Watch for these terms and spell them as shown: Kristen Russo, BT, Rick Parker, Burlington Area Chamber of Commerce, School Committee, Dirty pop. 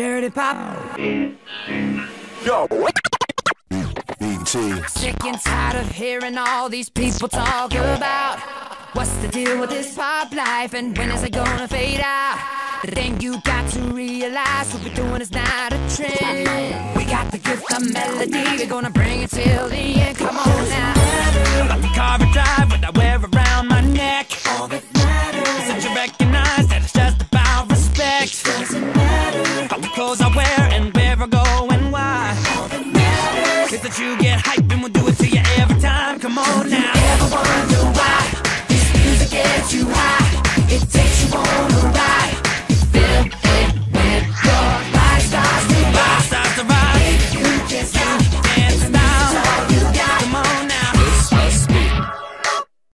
Dirty pop. Yo. BT. Sick and tired of hearing all these people talk about what's the deal with this pop life and when is it gonna fade out? The thing you got to realize what we're doing is not a trend. We got the gift of melody, we're gonna bring it till the end. Come on now. Like a car I drive when I wear around.